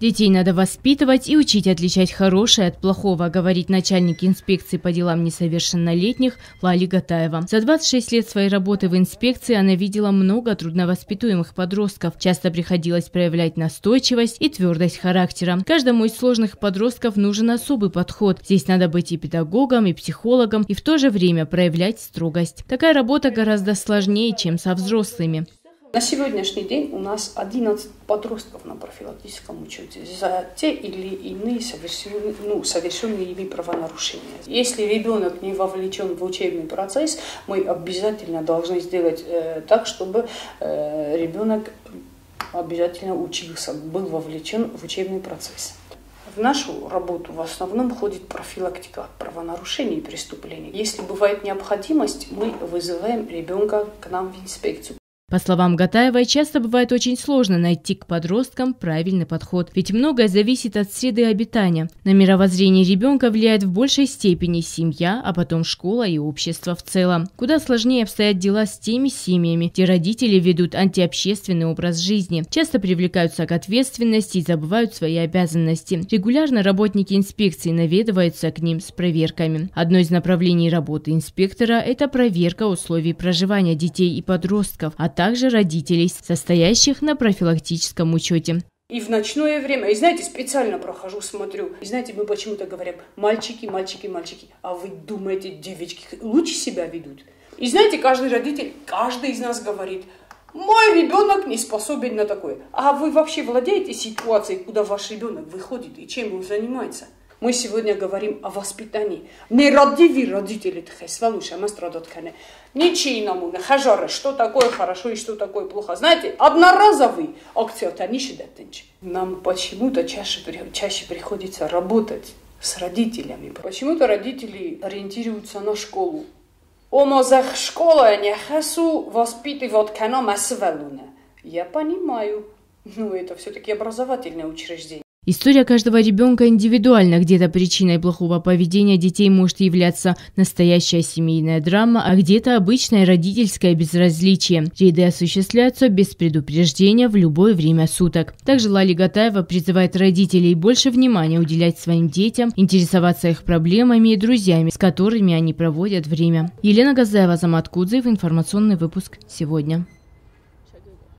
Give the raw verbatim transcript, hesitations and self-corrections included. Детей надо воспитывать и учить отличать хорошее от плохого, говорит начальник инспекции по делам несовершеннолетних Лали Гатаева. За двадцать шесть лет своей работы в инспекции она видела много трудновоспитуемых подростков. Часто приходилось проявлять настойчивость и твердость характера. Каждому из сложных подростков нужен особый подход. Здесь надо быть и педагогом, и психологом, и в то же время проявлять строгость. Такая работа гораздо сложнее, чем со взрослыми. На сегодняшний день у нас одиннадцать подростков на профилактическом учете за те или иные совершенные, ну, совершенные ими правонарушения. Если ребенок не вовлечен в учебный процесс, мы обязательно должны сделать э, так, чтобы э, ребенок обязательно учился, был вовлечен в учебный процесс. В нашу работу в основном входит профилактика правонарушений и преступлений. Если бывает необходимость, мы вызываем ребенка к нам в инспекцию. По словам Гатаевой, часто бывает очень сложно найти к подросткам правильный подход, ведь многое зависит от среды обитания. На мировоззрение ребенка влияет в большей степени семья, а потом школа и общество в целом. Куда сложнее обстоят дела с теми семьями, где родители ведут антиобщественный образ жизни, часто привлекаются к ответственности и забывают свои обязанности. Регулярно работники инспекции наведываются к ним с проверками. Одно из направлений работы инспектора – это проверка условий проживания детей и подростков, а также родителей, состоящих на профилактическом учете. И в ночное время, и знаете, специально прохожу, смотрю. И знаете, мы почему-то говорим: мальчики, мальчики, мальчики. А вы думаете, девочки лучше себя ведут? И знаете, каждый родитель, каждый из нас говорит: мой ребенок не способен на такое. А вы вообще владеете ситуацией, куда ваш ребенок выходит и чем он занимается? Мы сегодня говорим о воспитании. Не родиви родители, нечийному, не хажары, что такое хорошо и что такое плохо. Знаете, одноразовый акция танишидатенч. Нам почему-то чаще, чаще приходится работать с родителями. Почему-то родители ориентируются на школу. Омазах школа не хасу воспитывать канам асвалуна. Я понимаю, но это все-таки образовательное учреждение. История каждого ребенка индивидуальна. Где-то причиной плохого поведения детей может являться настоящая семейная драма, а где-то обычное родительское безразличие. Рейды осуществляются без предупреждения в любое время суток. Также Лали Гатаева призывает родителей больше внимания уделять своим детям, интересоваться их проблемами и друзьями, с которыми они проводят время. Елена Газаева, Замат Кудзеев, информационный выпуск «Сегодня».